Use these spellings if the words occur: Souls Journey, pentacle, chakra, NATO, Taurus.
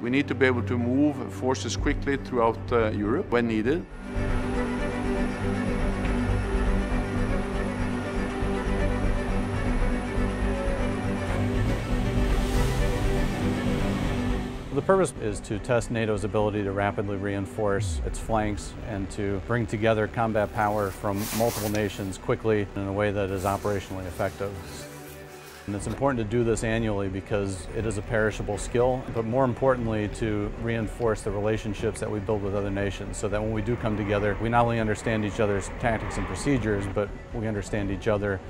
We need to be able to move forces quickly throughout Europe when needed. The purpose is to test NATO's ability to rapidly reinforce its flanks and to bring together combat power from multiple nations quickly in a way that is operationally effective. And it's important to do this annually because it is a perishable skill, but more importantly to reinforce the relationships that we build with other nations so that when we do come together, we not only understand each other's tactics and procedures, but we understand each other.